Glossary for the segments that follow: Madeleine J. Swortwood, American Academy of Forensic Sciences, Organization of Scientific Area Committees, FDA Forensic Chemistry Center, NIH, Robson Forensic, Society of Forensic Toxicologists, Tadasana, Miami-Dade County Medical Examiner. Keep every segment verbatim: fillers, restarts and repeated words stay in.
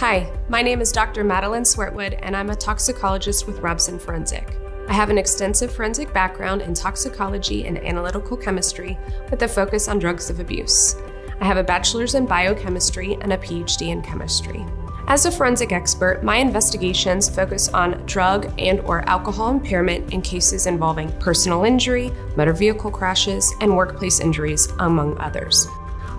Hi, my name is Doctor Madeleine Swortwood, and I'm a toxicologist with Robson Forensic. I have an extensive forensic background in toxicology and analytical chemistry with a focus on drugs of abuse. I have a bachelor's in biochemistry and a PhD in chemistry. As a forensic expert, my investigations focus on drug and/or alcohol impairment in cases involving personal injury, motor vehicle crashes, and workplace injuries, among others.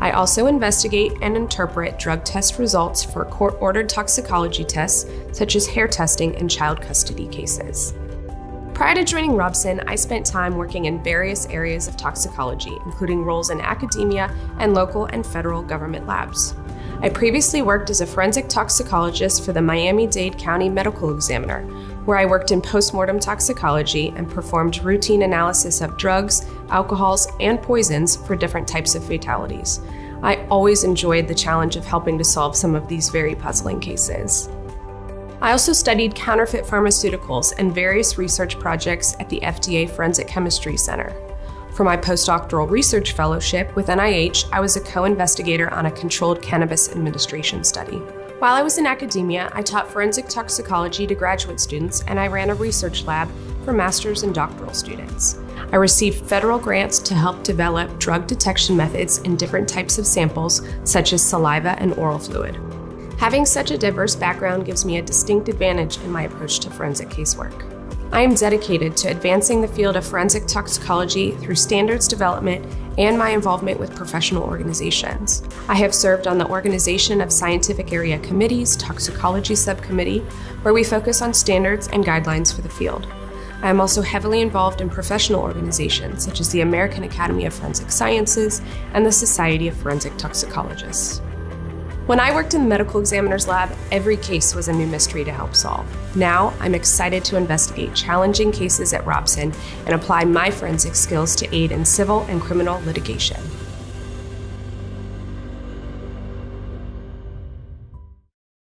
I also investigate and interpret drug test results for court-ordered toxicology tests, such as hair testing in child custody cases. Prior to joining Robson, I spent time working in various areas of toxicology, including roles in academia and local and federal government labs. I previously worked as a forensic toxicologist for the Miami-Dade County Medical Examiner, where I worked in postmortem toxicology and performed routine analysis of drugs, alcohols, and poisons for different types of fatalities. I always enjoyed the challenge of helping to solve some of these very puzzling cases. I also studied counterfeit pharmaceuticals and various research projects at the F D A Forensic Chemistry Center. For my postdoctoral research fellowship with N I H, I was a co-investigator on a controlled cannabis administration study. While I was in academia, I taught forensic toxicology to graduate students, and I ran a research lab for master's and doctoral students. I received federal grants to help develop drug detection methods in different types of samples, such as saliva and oral fluid. Having such a diverse background gives me a distinct advantage in my approach to forensic casework. I am dedicated to advancing the field of forensic toxicology through standards development and my involvement with professional organizations. I have served on the Organization of Scientific Area Committees Toxicology Subcommittee, where we focus on standards and guidelines for the field. I am also heavily involved in professional organizations such as the American Academy of Forensic Sciences and the Society of Forensic Toxicologists. When I worked in the medical examiner's lab, every case was a new mystery to help solve. Now, I'm excited to investigate challenging cases at Robson and apply my forensic skills to aid in civil and criminal litigation.